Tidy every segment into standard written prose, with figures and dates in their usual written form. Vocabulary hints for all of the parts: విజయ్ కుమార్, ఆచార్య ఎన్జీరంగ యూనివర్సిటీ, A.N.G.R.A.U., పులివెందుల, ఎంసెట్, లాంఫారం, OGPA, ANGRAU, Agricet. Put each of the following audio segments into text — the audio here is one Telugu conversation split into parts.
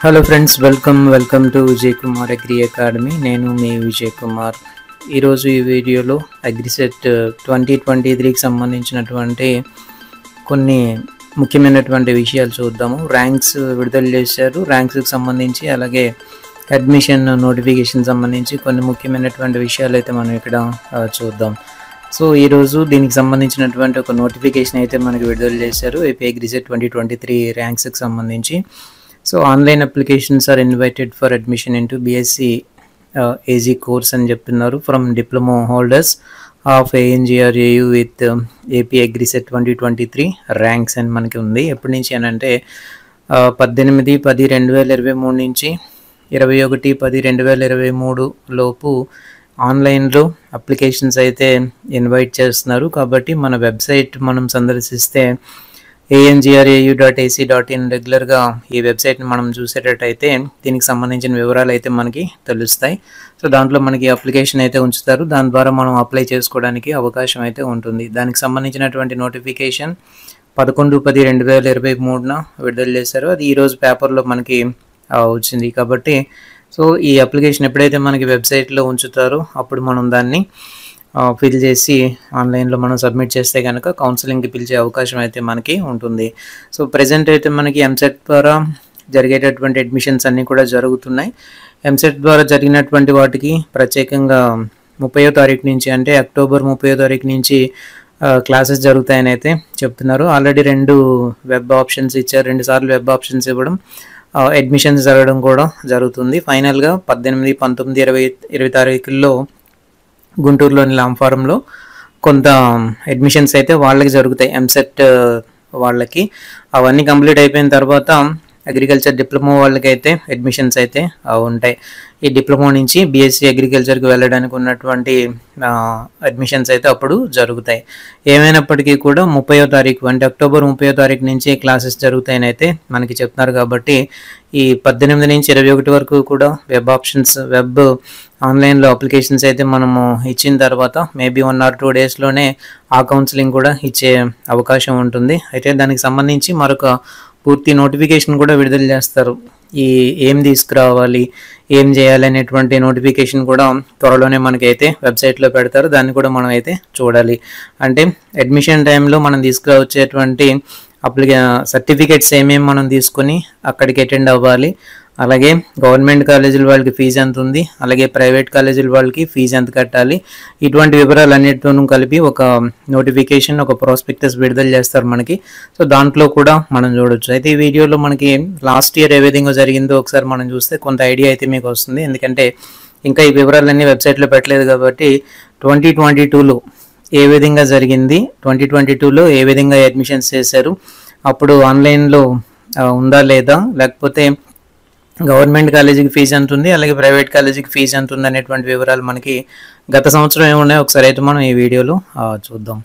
Hello friends, welcome to విజయ్ కుమార్ agri academy. నేను మీ విజయ్ కుమార్. ఈరోజు ఈ వీడియోలో అగ్రిసెట్ 2023కి సంబంధించినటువంటి కొన్ని ముఖ్యమైనటువంటి విషయాలు చూద్దాము. ర్యాంక్స్ విడుదల చేశారు, ర్యాంక్స్కి సంబంధించి అలాగే అడ్మిషన్ నోటిఫికేషన్ సంబంధించి కొన్ని ముఖ్యమైనటువంటి విషయాలు అయితే మనం ఇక్కడ చూద్దాం. సో ఈరోజు దీనికి సంబంధించినటువంటి ఒక నోటిఫికేషన్ అయితే మనకి విడుదల చేశారు, ఏపీ అగ్రిసెట్ 2023 ర్యాంక్స్కి సంబంధించి. So online applications are invited for admission into BSc AG course అని చెప్తున్నారు from diploma holders of A.N.G.R.A.U. With AP AgriCET 2023 ranks అని మనకి ఉంది. ఎప్పటి నుంచి అని అంటే 18-10-2023 నుంచి 21-10-2023 లోపు ఆన్లైన్లో అప్లికేషన్స్ అయితే ఇన్వైట్ చేస్తున్నారు. కాబట్టి మన వెబ్సైట్ మనం సందర్శిస్తే ANGRAU.AC.in రెగ్యులర్గా ఈ వెబ్సైట్ని మనం చూసేటట్టయితే దీనికి సంబంధించిన వివరాలు అయితే మనకి తెలుస్తాయి. సో దాంట్లో మనకి అప్లికేషన్ అయితే ఉంచుతారు, దాని ద్వారా మనం అప్లై చేసుకోవడానికి అవకాశం అయితే ఉంటుంది. దానికి సంబంధించినటువంటి నోటిఫికేషన్ 11-10-2023 విడుదల చేశారు. అది ఈరోజు పేపర్లో మనకి వచ్చింది. కాబట్టి సో ఈ అప్లికేషన్ ఎప్పుడైతే మనకి వెబ్సైట్లో ఉంచుతారో అప్పుడు మనం దాన్ని ఫిల్ చేసి ఆన్లైన్లో మనం సబ్మిట్ చేస్తే కనుక కౌన్సిలింగ్కి పిలిచే అవకాశం అయితే మనకి ఉంటుంది. సో ప్రజెంట్ అయితే మనకి ఎంసెట్ ద్వారా జరిగేటటువంటి అడ్మిషన్స్ అన్నీ కూడా జరుగుతున్నాయి. ఎంసెట్ ద్వారా జరిగినటువంటి వాటికి ప్రత్యేకంగా 30వ తారీఖు నుంచి అంటే అక్టోబర్ 30వ తారీఖు నుంచి క్లాసెస్ జరుగుతాయని అయితే చెప్తున్నారు. ఆల్రెడీ 2 వెబ్ ఆప్షన్స్ ఇచ్చారు, 2 సార్లు వెబ్ ఆప్షన్స్ ఇవ్వడం, అడ్మిషన్స్ జరగడం కూడా జరుగుతుంది. ఫైనల్గా 18, 19, 20, 20 తారీఖుల్లో గుంటూరులోని లాంఫారంలో కొంత అడ్మిషన్స్ అయితే వాళ్ళకి జరుగుతాయి, ఎంసెట్ వాళ్ళకి. అవన్నీ కంప్లీట్ అయిపోయిన తర్వాత అగ్రికల్చర్ డిప్లొమా వాళ్ళకైతే అడ్మిషన్స్ అయితే ఉంటాయి. ఈ డిప్లొమా నుంచి బీఎస్సీ అగ్రికల్చర్కి వెళ్ళడానికి ఉన్నటువంటి అడ్మిషన్స్ అయితే అప్పుడు జరుగుతాయి. ఏమైనప్పటికీ కూడా 30వ తారీఖు అంటే అక్టోబర్ 30వ తారీఖు నుంచి క్లాసెస్ జరుగుతాయని అయితే మనకి చెప్తున్నారు. కాబట్టి ఈ 18 నుంచి 21 వరకు కూడా వెబ్ ఆన్లైన్లో అప్లికేషన్స్ అయితే మనము ఇచ్చిన తర్వాత మేబీ 1 or 2 డేస్లోనే ఆ కౌన్సిలింగ్ కూడా ఇచ్చే అవకాశం ఉంటుంది. అయితే దానికి సంబంధించి మరొక పూర్తి నోటిఫికేషన్ కూడా విడుదల చేస్తారు. ఈ ఏం తీసుకురావాలి, ఏం చేయాలి అనేటువంటి నోటిఫికేషన్ కూడా త్వరలోనే మనకైతే వెబ్సైట్లో పెడతారు. దాన్ని కూడా మనం అయితే చూడాలి. అంటే అడ్మిషన్ టైంలో మనం తీసుకురావచ్చేటువంటి సర్టిఫికేట్స్ ఏమేమి మనం తీసుకొని అక్కడికి అటెండ్ అవ్వాలి, అలాగే గవర్నమెంట్ కాలేజీల వాళ్ళకి ఫీజు ఎంత ఉంది, అలాగే ప్రైవేట్ కాలేజీల వాళ్ళకి ఫీజు ఎంత కట్టాలి, ఇటువంటి వివరాలన్నిటితోనూ కలిపి ఒక నోటిఫికేషన్, ఒక ప్రాస్పెక్టస్ విడుదల చేస్తారు మనకి. సో దాంట్లో కూడా మనం చూడొచ్చు. అయితే ఈ వీడియోలో మనకి లాస్ట్ ఇయర్ ఏ విధంగా జరిగిందో ఒకసారి మనం చూస్తే కొంత ఐడియా అయితే మీకు వస్తుంది. ఎందుకంటే ఇంకా ఈ వివరాలన్నీ వెబ్సైట్లో పెట్టలేదు కాబట్టి 2022లో ఏ విధంగా జరిగింది, 2022లో ఏ విధంగా అడ్మిషన్స్ చేశారు, అప్పుడు ఆన్లైన్లో ఉందా లేదా, లేకపోతే గవర్నమెంట్ కాలేజీకి ఫీజు ఎంత ఉంది, అలాగే ప్రైవేట్ కాలేజీకి ఫీజు ఎంత ఉంది అనేటువంటి వివరాలు మనకి గత సంవత్సరం ఏమున్నాయో ఒకసారి అయితే మనం ఈ వీడియోలో చూద్దాం.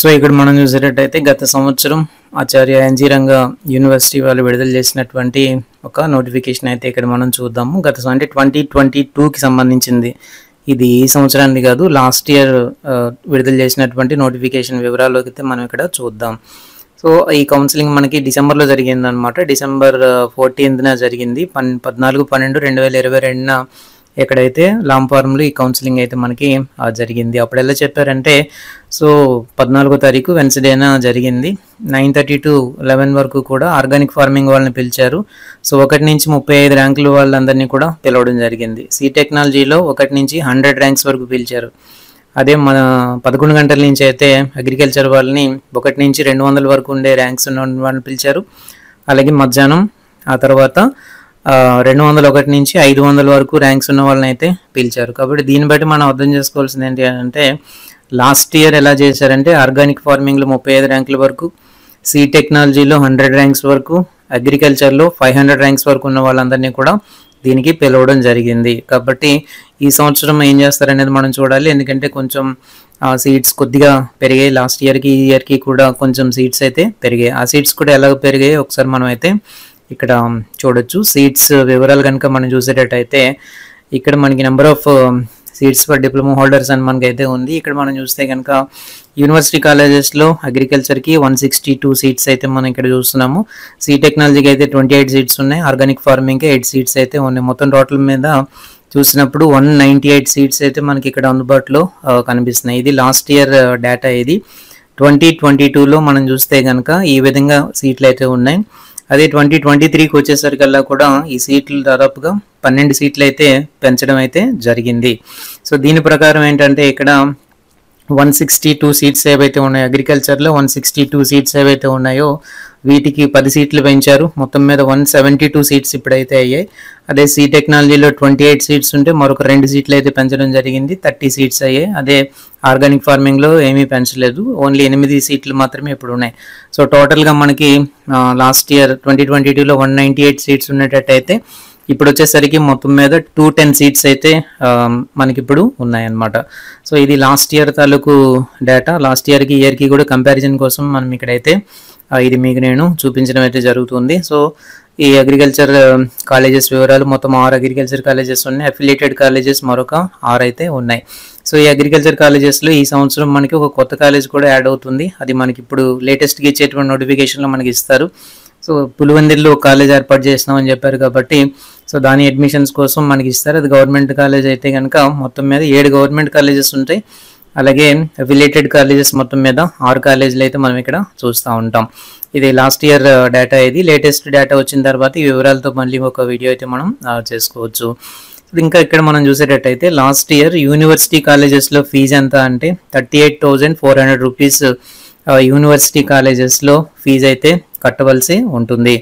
సో ఇక్కడ మనం చూసేటట్టయితే గత సంవత్సరం ఆచార్య ఎన్జీరంగ యూనివర్సిటీ వాళ్ళు విడుదల చేసినటువంటి ఒక నోటిఫికేషన్ అయితే ఇక్కడ మనం చూద్దాము. గత అంటే 2022కి సంబంధించింది, ఇది ఈ సంవత్సరానికి కాదు, లాస్ట్ ఇయర్ విడుదల చేసినటువంటి నోటిఫికేషన్ వివరాల్లోకి అయితే మనం ఇక్కడ చూద్దాం. సో ఈ కౌన్సిలింగ్ మనకి డిసెంబర్లో జరిగింది అనమాట. డిసెంబర్ 14న జరిగింది. 14-12-2022న ఎక్కడైతే లాంఫారంలో ఈ కౌన్సిలింగ్ అయితే మనకి జరిగింది. అప్పుడు ఎలా చెప్పారంటే సో 14వ తారీఖు వెన్స్డేన జరిగింది. 9:30 to 11 వరకు కూడా ఆర్గానిక్ ఫార్మింగ్ వాళ్ళని పిలిచారు. సో 1 నుంచి 35 ర్యాంకులు వాళ్ళందరినీ కూడా పిలవడం జరిగింది. సీ టెక్నాలజీలో 1 నుంచి 100 ర్యాంక్స్ వరకు పిలిచారు. అదే మన 11 గంటల నుంచి అయితే అగ్రికల్చర్ వాళ్ళని 1 నుంచి 200 వరకు ఉండే ర్యాంక్స్ ఉన్న వాళ్ళని పిలిచారు. అలాగే మధ్యాహ్నం ఆ తర్వాత 201 నుంచి 500 వరకు ర్యాంక్స్ ఉన్న వాళ్ళని అయితే పిలిచారు. కాబట్టి దీన్ని బట్టి మనం అర్థం చేసుకోవాల్సింది ఏంటి అంటే లాస్ట్ ఇయర్ ఎలా చేశారంటే ఆర్గానిక్ ఫార్మింగ్లో 35 ర్యాంకుల వరకు, సీ టెక్నాలజీలో 100 ర్యాంక్స్ వరకు, అగ్రికల్చర్లో 500 ర్యాంక్స్ వరకు ఉన్న వాళ్ళందరినీ కూడా దీనికి పిలవడం జరిగింది. కాబట్టి ఈ సంవత్సరం ఏం చేస్తారనేది మనం చూడాలి. ఎందుకంటే కొంచెం సీట్స్ కొద్దిగా పెరిగాయి లాస్ట్ ఇయర్కి, ఈ ఇయర్కి కూడా కొంచెం సీట్స్ అయితే పెరిగాయి. ఆ సీట్స్ కూడా ఎలా పెరిగాయి ఒకసారి మనం అయితే ఇక్కడ చూడొచ్చు. సీట్స్ వివరాలు కనుక మనం చూసేటట్టయితే ఇక్కడ మనకి number of seats for diploma holders అని మనకైతే ఉంది. ఇక్కడ మనం చూస్తే కనుక యూనివర్సిటీ కాలేజెస్లో అగ్రికల్చర్కి 162 సీట్స్ అయితే మనం ఇక్కడ చూస్తున్నాము. సీ టెక్నాలజీకి అయితే 28 సీట్స్ ఉన్నాయి. ఆర్గానిక్ ఫార్మింగ్కి 8 సీట్స్ అయితే ఉన్నాయి. మొత్తం టోటల్ మీద చూసినప్పుడు 198 సీట్స్ అయితే మనకి ఇక్కడ అందుబాటులో కనిపిస్తున్నాయి. ఇది లాస్ట్ ఇయర్ డేటా. ఇది 2022లో మనం చూస్తే కనుక ఈ విధంగా సీట్లు అయితే ఉన్నాయి. అదే 2023కి వచ్చేసరికల్లా కూడా ఈ సీట్లు దాదాపుగా 12 సీట్లు అయితే పెంచడం అయితే జరిగింది. సో దీని ప్రకారం ఏంటంటే ఇక్కడ 162 సీట్స్ ఏవైతే ఉన్నాయో అగ్రికల్చర్లో 162 సీట్స్ ఏవైతే ఉన్నాయో వీటికి 10 సీట్లు పెంచారు. మొత్తం మీద 172 సీట్స్ ఇప్పుడైతే అయ్యాయి. అదే సీ టెక్నాలజీలో 28 సీట్స్ ఉంటే మరొక 2 సీట్లు అయితే పెంచడం జరిగింది, 30 సీట్స్ అయ్యాయి. అదే ఆర్గానిక్ ఫార్మింగ్లో ఏమీ పెంచలేదు, ఓన్లీ 8 సీట్లు మాత్రమే ఇప్పుడు ఉన్నాయి. సో టోటల్గా మనకి లాస్ట్ ఇయర్ 2022లో 198 సీట్స్ ఉన్నట్టయితే ఇప్పుడు వచ్చేసరికి మొత్తం మీద 210 సీట్స్ అయితే మనకిప్పుడు ఉన్నాయన్నమాట. సో ఇది లాస్ట్ ఇయర్ తాలూకు డేటా. లాస్ట్ ఇయర్కి ఇయర్కి కూడా కంపారిజన్ కోసం మనం ఇక్కడైతే ఇది మీకు నేను చూపించడం అయితే జరుగుతుంది. సో ఈ అగ్రికల్చర్ కాలేజెస్ వివరాలు మొత్తం 6 అగ్రికల్చర్ కాలేజెస్ ఉన్నాయి. అఫిలియేటెడ్ కాలేజెస్ మరొక 6 అయితే ఉన్నాయి. సో ఈ అగ్రికల్చర్ కాలేజెస్లో ఈ సంవత్సరం మనకి ఒక కొత్త కాలేజ్ కూడా యాడ్ అవుతుంది. అది మనకి ఇప్పుడు లేటెస్ట్గా ఇచ్చేటువంటి నోటిఫికేషన్లో మనకి ఇస్తారు. సో పులివెందుల్లో కాలేజ్ ఏర్పాటు చేసినామని చెప్పారు కాబట్టి సో దాని అడ్మిషన్స్ కోసం మనకి ఇస్తారు. అది గవర్నమెంట్ కాలేజ్ అయితే కనుక మొత్తం మీద 7 గవర్నమెంట్ కాలేజెస్ ఉంటాయి. అలాగే అఫిలియేటెడ్ కాలేజెస్ మొత్తం మీద 6 కాలేజీలు అయితే మనం ఇక్కడ చూస్తూ ఉంటాం. ఇది లాస్ట్ ఇయర్ డేటా. ఇది లేటెస్ట్ డేటా వచ్చిన తర్వాత ఈ వివరాలతో మళ్ళీ ఒక వీడియో అయితే మనం చేసుకోవచ్చు. ఇంకా ఇక్కడ మనం చూసేటట్టయితే లాస్ట్ ఇయర్ యూనివర్సిటీ కాలేజెస్లో ఫీజు ఎంత అంటే 38,400 రూపీస్ యూనివర్సిటీ కాలేజెస్లో ఫీజు అయితే కట్టవలసి ఉంటుంది.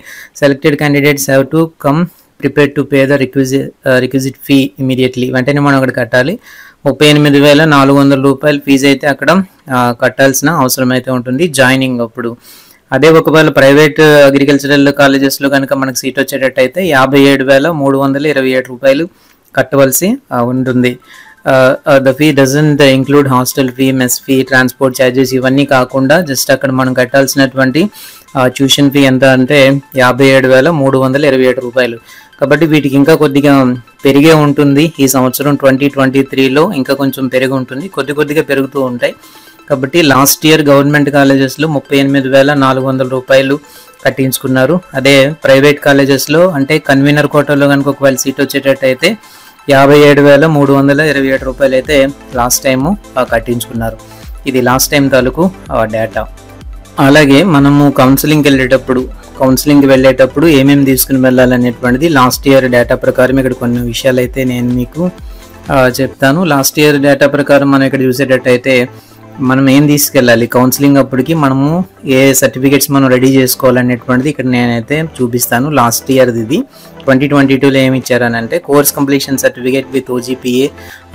Selected candidates have to come prepared to pay the requisite fee immediately. వెంటనే మనం అక్కడ కట్టాలి. 38,400 రూపాయలు ఫీజు అయితే అక్కడ కట్టాల్సిన అవసరం అయితే ఉంటుంది జాయినింగ్ అప్పుడు. అదే ఒకవేళ ప్రైవేట్ అగ్రికల్చరల్ కాలేజెస్లో కనుక మనకు సీట్ వచ్చేటట్టయితే 57,327 రూపాయలు కట్టవలసి ఉంటుంది. The fee doesn't include hostel fee, mess fee, transport charges ఇవన్నీ కాకుండా జస్ట్ అక్కడ మనం కట్టాల్సినటువంటి ట్యూషన్ ఫీ ఎంత అంటే 57,327 రూపాయలు. కాబట్టి వీటికి ఇంకా కొద్దిగా పెరిగే ఉంటుంది ఈ సంవత్సరం 2023లో. ఇంకా కొంచెం పెరిగి ఉంటుంది, కొద్దిగా పెరుగుతూ ఉంటాయి. కాబట్టి లాస్ట్ ఇయర్ గవర్నమెంట్ కాలేజెస్లో 38,400 రూపాయలు కట్టించుకున్నారు. అదే ప్రైవేట్ కాలేజెస్లో అంటే కన్వీనర్ కోటాలో కనుక ఒకవేళ సీట్ వచ్చేటట్టయితే 57,327 రూపాయలు అయితే లాస్ట్ టైము కట్టించుకున్నారు. ఇది లాస్ట్ టైం తాలూకు డేటా. అలాగే మనము కౌన్సిలింగ్కి వెళ్ళేటప్పుడు ఏమేమి తీసుకుని వెళ్ళాలనేటువంటిది లాస్ట్ ఇయర్ డేటా ప్రకారం ఇక్కడ కొన్ని విషయాలు అయితే నేను మీకు చెప్తాను. లాస్ట్ ఇయర్ డేటా ప్రకారం మనం ఇక్కడ చూసేటట్టయితే మనం ఏం తీసుకెళ్ళాలి కౌన్సిలింగ్ అప్పటికి, మనము ఏ సర్టిఫికేట్స్ మనం రెడీ చేసుకోవాలనేటువంటిది ఇక్కడ నేనైతే చూపిస్తాను. లాస్ట్ ఇయర్ది ఇది 2022లో ఏమి ఇచ్చారనంటే course completion certificate with OGPA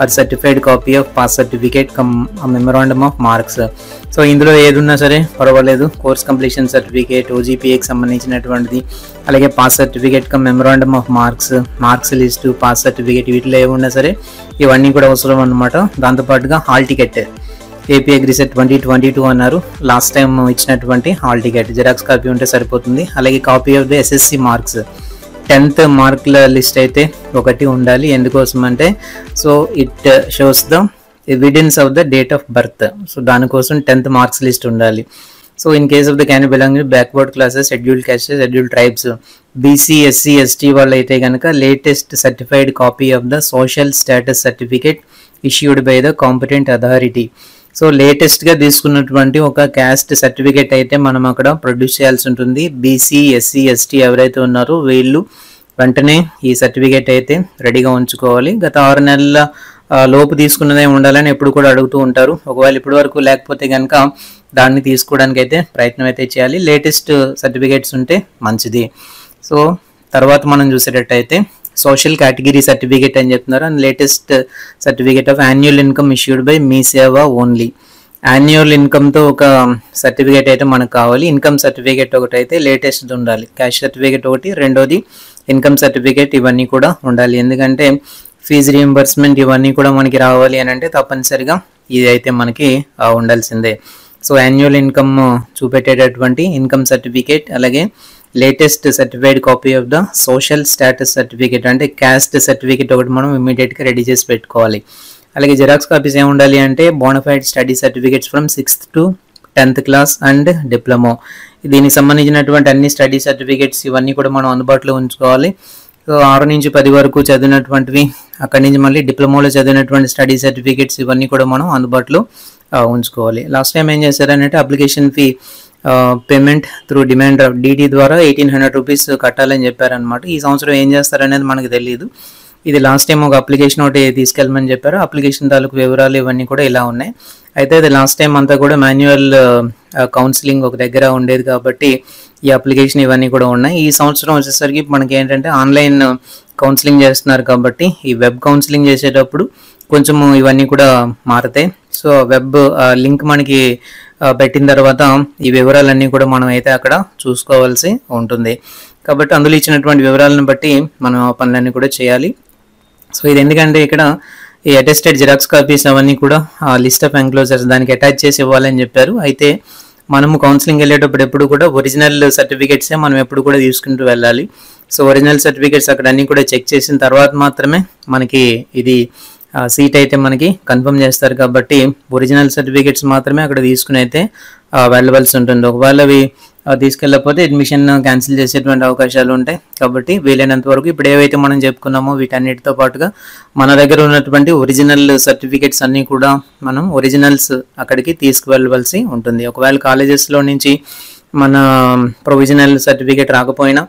or certified copy of pass certificate cum memorandum of marks. So ఇందులో ఏది ఉన్నా సరే పర్వాలేదు. కోర్స్ కంప్లీషన్ సర్టిఫికేట్, OGPAకి సంబంధించినటువంటిది, అలాగే pass certificate cum memorandum of marks, marks list, pass certificate వీటిలో ఏమున్నా సరే ఇవన్నీ కూడా అవసరం అన్నమాట. దాంతోపాటుగా హాల్ టికెట్ AP Agricet 2022 అన్నారు. లాస్ట్ టైం ఇచ్చినటువంటి హాల్ టికెట్ జిరాక్స్ కాపీ ఉంటే సరిపోతుంది. అలాగే copy of the SSC marks, 10th మార్కుల లిస్ట్ అయితే ఒకటి ఉండాలి. ఎందుకోసం అంటే so it shows the evidence of the date of birth. So దానికోసం 10th మార్క్స్ లిస్ట్ ఉండాలి. So in case of the can belong backward classes, scheduled castes, scheduled tribes, BC SC ST వాళ్ళు అయితే కనుక latest certified copy of the social status certificate issued by the competent authority. So లేటెస్ట్గా తీసుకున్నటువంటి ఒక క్యాస్ట్ సర్టిఫికేట్ అయితే మనం అక్కడ ప్రొడ్యూస్ చేయాల్సి ఉంటుంది. BC SC ST ఎవరైతే ఉన్నారో వీళ్ళు వెంటనే ఈ సర్టిఫికేట్ అయితే రెడీగా ఉంచుకోవాలి. గత 6 నెలల లోపు తీసుకున్నదే ఉండాలని ఎప్పుడు కూడా అడుగుతూ ఉంటారు. ఒకవేళ ఇప్పటి వరకు లేకపోతే కనుక దాన్ని తీసుకోవడానికి అయితే ప్రయత్నం అయితే చేయాలి. లేటెస్ట్ సర్టిఫికేట్స్ ఉంటే మంచిది. సో తర్వాత మనం చూసేటట్టయితే సోషల్ కేటగిరీ సర్టిఫికేట్ అని చెప్తున్నారు. And latest certificate of annual income issued by Mee Seva only. Annual ఇన్కమ్తో ఒక సర్టిఫికేట్ అయితే మనకు కావాలి. ఇన్కమ్ సర్టిఫికేట్ ఒకటి అయితే లేటెస్ట్ది ఉండాలి. క్యాష్ సర్టిఫికేట్ ఒకటి, రెండోది ఇన్కమ్ సర్టిఫికేట్, ఇవన్నీ కూడా ఉండాలి. ఎందుకంటే ఫీజు రీఎంబర్స్మెంట్ ఇవన్నీ కూడా మనకి రావాలి అని అంటే తప్పనిసరిగా ఇది అయితే మనకి ఉండాల్సిందే. సో యాన్యువల్ ఇన్కమ్ చూపెట్టేటటువంటి ఇన్కమ్ సర్టిఫికేట్, అలాగే latest certified copy of the social status certificate అంటే క్యాస్ట్ సర్టిఫికేట్ ఒకటి మనం ఇమీడియట్గా రెడీ చేసి పెట్టుకోవాలి. అలాగే జిరాక్స్ కాపీస్ ఏం ఉండాలి అంటే bonafide study certificates from 6th to 10th class and diploma. దీనికి సంబంధించినటువంటి అన్ని స్టడీ సర్టిఫికెట్స్ ఇవన్నీ కూడా మనం అందుబాటులో ఉంచుకోవాలి. 6 నుంచి 10 వరకు చదివినటువంటివి, అక్కడి నుంచి మళ్ళీ డిప్లొమాలో చదివినటువంటి స్టడీ సర్టిఫికెట్స్ ఇవన్నీ కూడా మనం అందుబాటులో ఉంచుకోవాలి. లాస్ట్ టైం ఏం చేశారంటే application fee payment through demand draft DD ద్వారా 1800 రూపీస్ కట్టాలని చెప్పారనమాట. ఈ సంవత్సరం ఏం చేస్తారనేది మనకు తెలియదు. ఇది లాస్ట్ టైం ఒక అప్లికేషన్ ఒకటి తీసుకెళ్ళమని చెప్పారు. అప్లికేషన్ తాలూకు వివరాలు ఇవన్నీ కూడా ఇలా ఉన్నాయి. అయితే అది లాస్ట్ టైం అంతా కూడా మాన్యువల్ కౌన్సిలింగ్ ఒక దగ్గర ఉండేది కాబట్టి ఈ అప్లికేషన్ ఇవన్నీ కూడా ఉన్నాయి. ఈ సంవత్సరం వచ్చేసరికి మనకి ఏంటంటే ఆన్లైన్ కౌన్సిలింగ్ చేస్తున్నారు కాబట్టి ఈ వెబ్ కౌన్సిలింగ్ చేసేటప్పుడు కొంచెము ఇవన్నీ కూడా మారతాయి. సో వెబ్ లింక్ మనకి పెట్టిన తర్వాత ఈ వివరాలన్నీ కూడా మనం అయితే అక్కడ చూసుకోవాల్సి ఉంటుంది. కాబట్టి అందులో ఇచ్చినటువంటి వివరాలను బట్టి మనం ఆ పనులన్నీ కూడా చేయాలి. సో ఇది ఎందుకంటే ఇక్కడ ఈ అటెస్టెడ్ జిరాక్స్ కాపీస్ అవన్నీ కూడా ఆ లిస్ట్ ఆఫ్ ఎంక్లోజర్స్ దానికి అటాచ్ చేసి ఇవ్వాలని చెప్పారు. అయితే మనము కౌన్సిలింగ్ వెళ్ళేటప్పుడు ఎప్పుడు కూడా ఒరిజినల్ సర్టిఫికేట్సే మనం ఎప్పుడు కూడా తీసుకుంటూ వెళ్ళాలి. సో ఒరిజినల్ సర్టిఫికేట్స్ అక్కడ అన్నీ కూడా చెక్ చేసిన తర్వాత మాత్రమే మనకి ఇది సీట్ అయితే మనకి కన్ఫర్మ్ చేస్తారు. కాబట్టి ఒరిజినల్ సర్టిఫికేట్స్ మాత్రమే అక్కడ తీసుకుని అయితే వెళ్ళవలసి ఉంటుంది. ఒకవేళ అవి తీసుకెళ్ళకపోతే అడ్మిషన్ క్యాన్సిల్ చేసేటువంటి అవకాశాలు ఉంటాయి. కాబట్టి వీలైనంత వరకు ఇప్పుడు ఏవైతే మనం చెప్పుకున్నామో వీటన్నిటితో పాటుగా మన దగ్గర ఉన్నటువంటి ఒరిజినల్ సర్టిఫికేట్స్ అన్నీ కూడా మనం ఒరిజినల్స్ అక్కడికి తీసుకువెళ్ళవలసి ఉంటుంది. ఒకవేళ కాలేజెస్లో నుంచి మన ప్రొవిజనల్ సర్టిఫికేట్ రాకపోయినా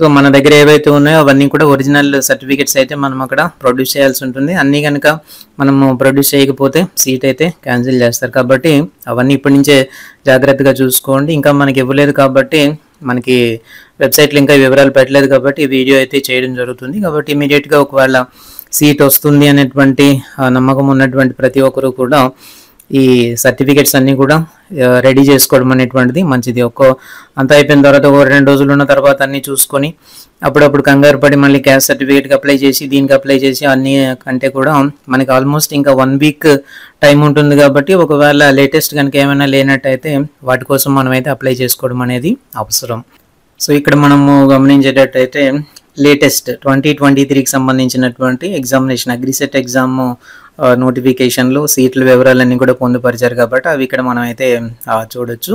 సో మన దగ్గర ఏవైతే ఉన్నాయో అవన్నీ కూడా ఒరిజినల్ సర్టిఫికెట్స్ అయితే మనం అక్కడ ప్రొడ్యూస్ చేయాల్సి ఉంటుంది. అన్నీ కనుక మనము ప్రొడ్యూస్ చేయకపోతే సీట్ అయితే క్యాన్సిల్ చేస్తారు. కాబట్టి అవన్నీ ఇప్పటి నుంచే జాగ్రత్తగా చూసుకోండి. ఇంకా మనకి ఇవ్వలేదు కాబట్టి మనకి వెబ్సైట్లో ఇంకా వివరాలు పెట్టలేదు కాబట్టి వీడియో అయితే చేయడం జరుగుతుంది. కాబట్టి ఇమీడియట్గా ఒకవేళ సీట్ వస్తుంది అనేటువంటి నమ్మకం ఉన్నటువంటి ప్రతి ఒక్కరూ కూడా ఈ సర్టిఫికెట్స్ అన్నీ కూడా రెడీ చేసుకోవడం అనేటువంటిది మంచిది. అంత అయిపోయిన తర్వాత 1-2 రోజులు ఉన్న తర్వాత అన్నీ చూసుకొని అప్పుడప్పుడు కంగారు పడి మళ్ళీ క్యాస్ట్ సర్టిఫికేట్కి అప్లై చేసి దీనికి అప్లై చేసి అన్నీ కంటే కూడా మనకి ఆల్మోస్ట్ ఇంకా 1 వీక్ టైం ఉంటుంది. కాబట్టి ఒకవేళ లేటెస్ట్ కనుక ఏమైనా లేనట్టయితే వాటి కోసం మనమైతే అప్లై చేసుకోవడం అనేది అవసరం. సో ఇక్కడ మనము గమనించేటట్టయితే లేటెస్ట్ 2023కి సంబంధించినటువంటి ఎగ్జామినేషన్ అగ్రిసెట్ ఎగ్జామ్ నోటిఫికేషన్లో సీట్ల వివరాలన్నీ కూడా పొందుపరిచారు. కాబట్టి అవి ఇక్కడ మనం అయితే చూడొచ్చు.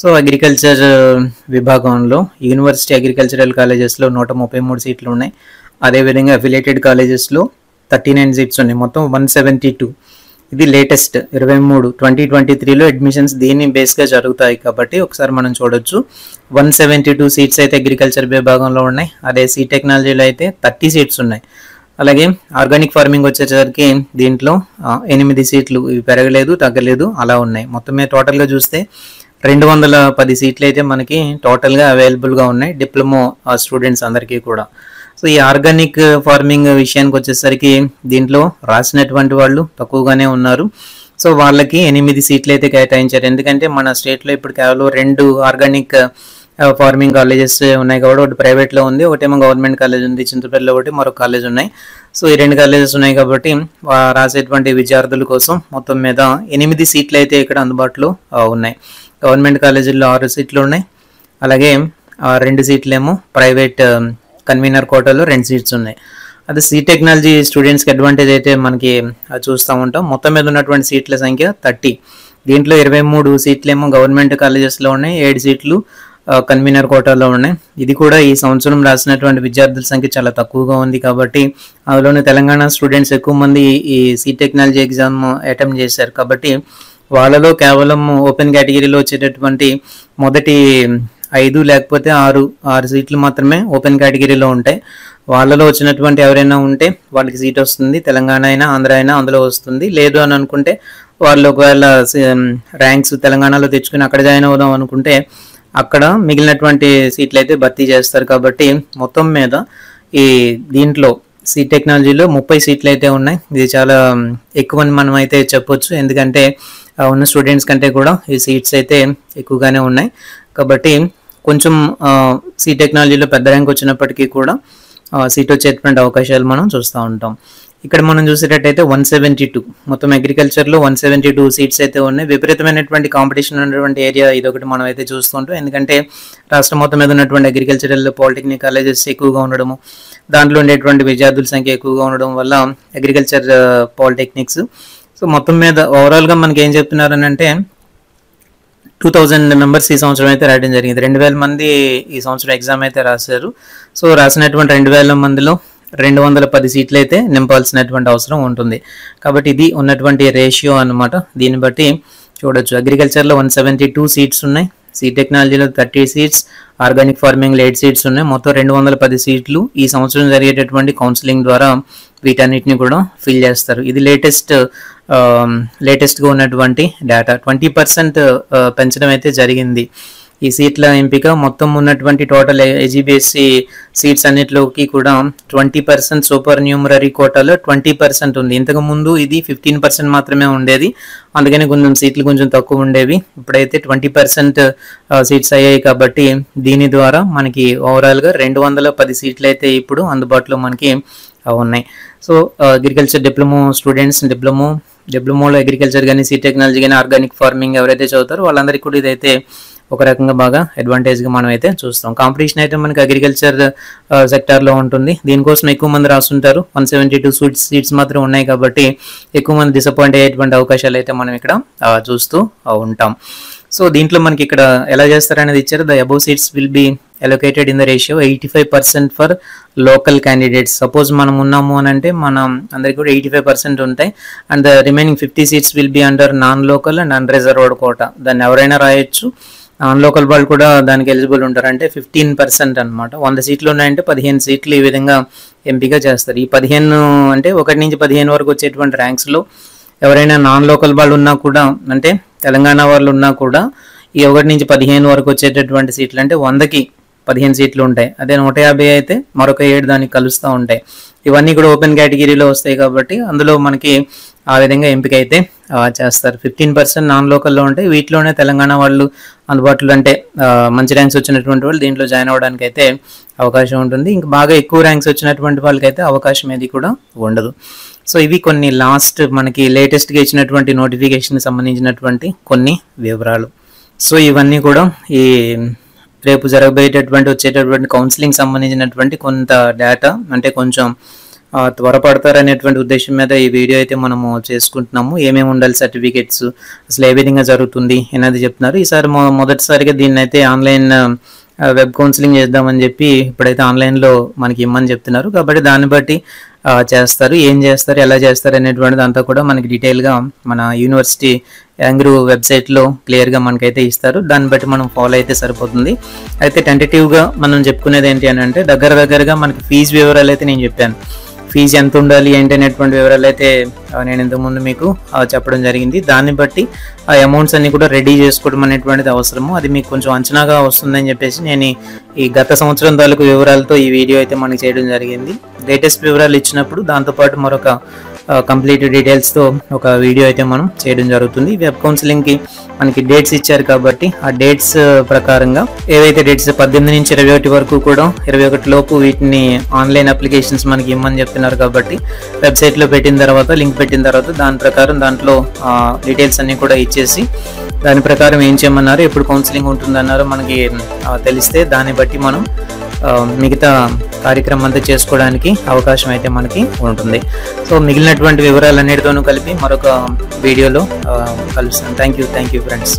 సో అగ్రికల్చర్ విభాగంలో యూనివర్సిటీ అగ్రికల్చరల్ కాలేజెస్లో 133 సీట్లు ఉన్నాయి. అదేవిధంగా అఫిలియేటెడ్ కాలేజెస్లో 39 సీట్స్ ఉన్నాయి. మొత్తం 172. ఇది లేటెస్ట్ 23/2023లో అడ్మిషన్స్ దీన్ని బేస్గా జరుగుతాయి. కాబట్టి ఒకసారి మనం చూడొచ్చు 172 సీట్స్ అయితే అగ్రికల్చర్ విభాగంలో ఉన్నాయి. అదే సీ టెక్నాలజీలో అయితే 30 సీట్స్ ఉన్నాయి. అలాగే ఆర్గానిక్ ఫార్మింగ్ వచ్చేసరికి దీంట్లో 8 సీట్లు, ఇవి పెరగలేదు తగ్గలేదు అలా ఉన్నాయి. మొత్తం మీద టోటల్గా చూస్తే 210 సీట్లు అయితే మనకి టోటల్గా అవైలబుల్గా ఉన్నాయి డిప్లొమో స్టూడెంట్స్ అందరికీ కూడా. సో ఈ ఆర్గానిక్ ఫార్మింగ్ విషయానికి వచ్చేసరికి దీంట్లో రాసినటువంటి వాళ్ళు తక్కువగానే ఉన్నారు. సో వాళ్ళకి 8 సీట్లు అయితే కేటాయించారు. ఎందుకంటే మన స్టేట్లో ఇప్పుడు కేవలం 2 ఆర్గానిక్ ఫార్మింగ్ కాలేజెస్ ఉన్నాయి కాబట్టి ఒకటి ప్రైవేట్లో ఉంది, ఒకటేమో గవర్నమెంట్ కాలేజ్ ఉంది, చింతపల్లిలో ఒకటి మరొక కాలేజ్ ఉన్నాయి. సో ఈ 2 కాలేజెస్ ఉన్నాయి కాబట్టి రాసేటువంటి విద్యార్థుల కోసం మొత్తం మీద 8 సీట్లు అయితే ఇక్కడ అందుబాటులో ఉన్నాయి. గవర్నమెంట్ కాలేజీల్లో 6 సీట్లు ఉన్నాయి. అలాగే 2 సీట్లేమో ప్రైవేట్ కన్వీనర్ కోటాలో 2 సీట్స్ ఉన్నాయి. అది సీ టెక్నాలజీ స్టూడెంట్స్కి అడ్వాంటేజ్ అయితే మనకి చూస్తూ ఉంటాం. మొత్తం మీద ఉన్నటువంటి సీట్ల సంఖ్య 30. దీంట్లో 23 సీట్లేమో గవర్నమెంట్ కాలేజెస్లో ఉన్నాయి, 7 సీట్లు కన్వీనర్ కోటాలో ఉన్నాయి. ఇది కూడా ఈ సంవత్సరం రాసినటువంటి విద్యార్థుల సంఖ్య చాలా తక్కువగా ఉంది. కాబట్టి అందులోనే తెలంగాణ స్టూడెంట్స్ ఎక్కువ మంది ఈ సీ టెక్నాలజీ ఎగ్జామ్ అటెంప్ట్ చేశారు. కాబట్టి వాళ్ళలో కేవలం ఓపెన్ కేటగిరీలో వచ్చేటటువంటి మొదటి 5 లేకపోతే 6 సీట్లు మాత్రమే ఓపెన్ కేటగిరీలో ఉంటాయి. వాళ్ళలో వచ్చినటువంటి ఎవరైనా ఉంటే వాళ్ళకి సీట్ వస్తుంది. తెలంగాణ అయినా ఆంధ్ర అయినా అందులో వస్తుంది. లేదు అని అనుకుంటే వాళ్ళు ఒకవేళ ర్యాంక్స్ తెలంగాణలో తెచ్చుకుని అక్కడ జాయిన్ అవుదాం అనుకుంటే అక్కడ మిగిలినటువంటి సీట్లు అయితే భర్తీ చేస్తారు. కాబట్టి మొత్తం మీద ఈ దీంట్లో సీ టెక్నాలజీలో 30 సీట్లు అయితే ఉన్నాయి. ఇది చాలా ఎక్కువ అని మనం అయితే చెప్పొచ్చు. ఎందుకంటే ఉన్న స్టూడెంట్స్ కంటే కూడా ఈ సీట్స్ అయితే ఎక్కువగానే ఉన్నాయి. కాబట్టి కొంచెం సీ టెక్నాలజీలో పెద్ద ర్యాంక్ వచ్చినప్పటికీ కూడా సీట్ వచ్చేటువంటి అవకాశాలు మనం చూస్తూ ఉంటాం. ఇక్కడ మనం చూసేటట్టయితే 172 మొత్తం అగ్రికల్చర్లో 172 సీట్స్ అయితే ఉన్నాయి. విపరీతమైనటువంటి కాంపిటీషన్ ఉన్నటువంటి ఏరియా ఇదొకటి మనం అయితే చూస్తుంటాం. ఎందుకంటే రాష్ట్రం మొత్తం మీద ఉన్నటువంటి అగ్రికల్చరల్ పాలిటెక్నిక్ కాలేజెస్ ఎక్కువగా ఉండడము, దాంట్లో ఉండేటువంటి విద్యార్థుల సంఖ్య ఎక్కువగా ఉండడం వల్ల అగ్రికల్చర్ పాలిటెక్నిక్స్ సో మొత్తం మీద ఓవరాల్ గా మనకి ఏం చెప్తున్నారు అంటే 2000 మెంబర్స్ ఈ సంవత్సరం అయితే రాయడం జరిగింది. 2000 మంది ఈ సంవత్సరం ఎగ్జామ్ అయితే రాశారు. సో రాసినటువంటి 2000 మందిలో 210 సీట్లు అయితే నింపాల్సినటువంటి అవసరం ఉంటుంది. కాబట్టి ఇది ఉన్నటువంటి రేషియో అన్నమాట. దీన్ని బట్టి చూడొచ్చు అగ్రికల్చర్లో 172 సీట్స్ ఉన్నాయి, సీ టెక్నాలజీలో 30 సీట్స్, ఆర్గానిక్ ఫార్మింగ్లో 8 సీట్స్ ఉన్నాయి. మొత్తం 210 సీట్లు ఈ సంవత్సరం జరిగేటటువంటి కౌన్సిలింగ్ ద్వారా వీటన్నిటిని కూడా ఫిల్ చేస్తారు. ఇది లేటెస్ట్గా ఉన్నటువంటి డేటా. 20% పెంచడం అయితే జరిగింది. ఈ సీట్ల ఎంపిక మొత్తం ఉన్నటువంటి టోటల్ ఎజిబిఎస్సి సీట్స్ అన్నిటిలోకి కూడా 20% సూపర్ న్యూమరీ కోటాలో 20% ఉంది. ఇంతకుముందు ఇది 15% మాత్రమే ఉండేది, అందుకని కొంచెం సీట్లు కొంచెం తక్కువ ఉండేవి. ఇప్పుడైతే 20% సీట్స్ అయ్యాయి కాబట్టి దీని ద్వారా మనకి ఓవరాల్గా 210 సీట్లు అయితే ఇప్పుడు అందుబాటులో మనకి ఉన్నాయి. సో అగ్రికల్చర్ డిప్లొమో స్టూడెంట్స్ డిప్లొమోలో అగ్రికల్చర్ కానీ సీ టెక్నాలజీ కానీ ఆర్గానిక్ ఫార్మింగ్ ఎవరైతే చదువుతారో వాళ్ళందరికీ కూడా ఇదైతే ఒక రకంగా బాగా అడ్వాంటేజ్గా మనం అయితే చూస్తాం. కాంపిటీషన్ అయితే మనకి అగ్రికల్చర్ సెక్టార్లో ఉంటుంది. దీనికోసం ఎక్కువ మంది రాస్తుంటారు. 172 సీట్స్ మాత్రం ఉన్నాయి కాబట్టి ఎక్కువ మంది డిసప్పాయింట్ అయ్యేటువంటి అవకాశాలు అయితే మనం ఇక్కడ చూస్తూ ఉంటాం. సో దీంట్లో మనకి ఇక్కడ ఎలా చేస్తారనేది ఇచ్చారు. The above seats will be allocated in the ratio 85% for local candidates. Suppose మనం ఉన్నాము అని అంటే మనం అందరికి కూడా 85% ఉంటాయి. And the remaining 50 seats will be under non local and unreserved quota. దాన్ని ఎవరైనా రాయొచ్చు, నాన్ లోకల్ వాళ్ళు కూడా దానికి ఎలిజిబుల్ ఉంటారు. అంటే 15% అనమాట. 100 సీట్లు ఉన్నాయంటే 15 సీట్లు ఈ విధంగా ఎంపిక చేస్తారు. ఈ 15 అంటే 1 నుంచి 15 వరకు వచ్చేటువంటి ర్యాంక్స్లో ఎవరైనా నాన్ లోకల్ వాళ్ళు ఉన్నా కూడా, అంటే తెలంగాణ వాళ్ళు ఉన్నా కూడా, ఈ 1 నుంచి 15 వరకు వచ్చేటటువంటి సీట్లు అంటే 100కి 15 సీట్లు ఉంటాయి. అదే 150 అయితే మరొక 7 దానికి కలుస్తూ ఉంటాయి. ఇవన్నీ కూడా ఓపెన్ కేటగిరీలో వస్తాయి కాబట్టి అందులో మనకి ఆ విధంగా ఎంపిక అయితే చేస్తారు. 15% నాన్ లోకల్లో ఉంటాయి. వీటిలోనే తెలంగాణ వాళ్ళు అందుబాటులో, అంటే మంచి ర్యాంక్స్ వచ్చినటువంటి వాళ్ళు దీంట్లో జాయిన్ అవ్వడానికి అయితే అవకాశం ఉంటుంది. ఇంకా బాగా ఎక్కువ ర్యాంక్స్ వచ్చినటువంటి వాళ్ళకైతే అవకాశం ఏది కూడా ఉండదు. సో ఇవి కొన్ని మనకి లేటెస్ట్గా ఇచ్చినటువంటి నోటిఫికేషన్కి సంబంధించినటువంటి కొన్ని వివరాలు. సో ఇవన్నీ కూడా ఈ రేపు జరగబోయేటటువంటి వచ్చేటటువంటి కౌన్సిలింగ్ సంబంధించినటువంటి కొంత డేటా. అంటే కొంచెం త్వరపడతారనేటువంటి ఉద్దేశం మీద ఈ వీడియో అయితే మనము చేసుకుంటున్నాము. ఏమేమి ఉండాలి, సర్టిఫికేట్స్ అసలు ఏ విధంగా జరుగుతుంది అనేది చెప్తున్నారు. ఈసారి మొదటిసారిగా దీన్ని అయితే ఆన్లైన్ వెబ్ కౌన్సిలింగ్ చేద్దామని చెప్పి ఇప్పుడైతే ఆన్లైన్లో మనకి ఇమ్మని చెప్తున్నారు. కాబట్టి దాన్ని బట్టి చేస్తారు. ఏం చేస్తారు, ఎలా చేస్తారు అనేటువంటిది అంతా కూడా మనకి డీటెయిల్గా మన యూనివర్సిటీ A.N.G.R.A.U. వెబ్సైట్లో క్లియర్గా మనకైతే ఇస్తారు. దాన్ని బట్టి మనం ఫాలో అయితే సరిపోతుంది. అయితే టెంటేటివ్గా మనం చెప్పుకునేది ఏంటి అని అంటే దగ్గరగా మనకి ఫీజు వివరాలు అయితే నేను చెప్పాను. ఫీజు ఎంత ఉండాలి ఏంటి అనేటువంటి వివరాలు అయితే నేను ఇంతకుముందు మీకు చెప్పడం జరిగింది. దాన్ని బట్టి ఆ అమౌంట్స్ అన్నీ కూడా రెడీ చేసుకోవడం అనేటువంటిది అవసరము. అది మీకు కొంచెం అంచనాగా వస్తుందని చెప్పేసి నేను ఈ గత సంవత్సరం తాలూకు వివరాలతో ఈ వీడియో అయితే మనకి చేయడం జరిగింది. లేటెస్ట్ వివరాలు ఇచ్చినప్పుడు దాంతోపాటు మరొక కంప్లీట్ డీటెయిల్స్తో ఒక వీడియో అయితే మనం చేయడం జరుగుతుంది. వెబ్ కౌన్సిలింగ్కి మనకి డేట్స్ ఇచ్చారు కాబట్టి ఆ డేట్స్ ప్రకారంగా ఏవైతే డేట్స్ 18 నుంచి 21 వరకు కూడా 21 లోపు వీటిని ఆన్లైన్ అప్లికేషన్స్ మనకి ఇమ్మని చెప్తున్నారు. కాబట్టి వెబ్సైట్లో పెట్టిన తర్వాత, లింక్ పెట్టిన తర్వాత దాని ప్రకారం దాంట్లో డీటెయిల్స్ అన్నీ కూడా ఇచ్చేసి దాని ప్రకారం ఏం చేయమన్నారు, ఎప్పుడు కౌన్సిలింగ్ ఉంటుందన్నారో మనకి తెలిస్తే దాన్ని బట్టి మనం మిగతా కార్యక్రమం అంతా చేసుకోవడానికి అవకాశం అయితే మనకి ఉంటుంది. సో మిగిలినటువంటి వివరాలన్నిటితోనూ కలిపి మరొక వీడియోలో కలుస్తాను. Thank you friends.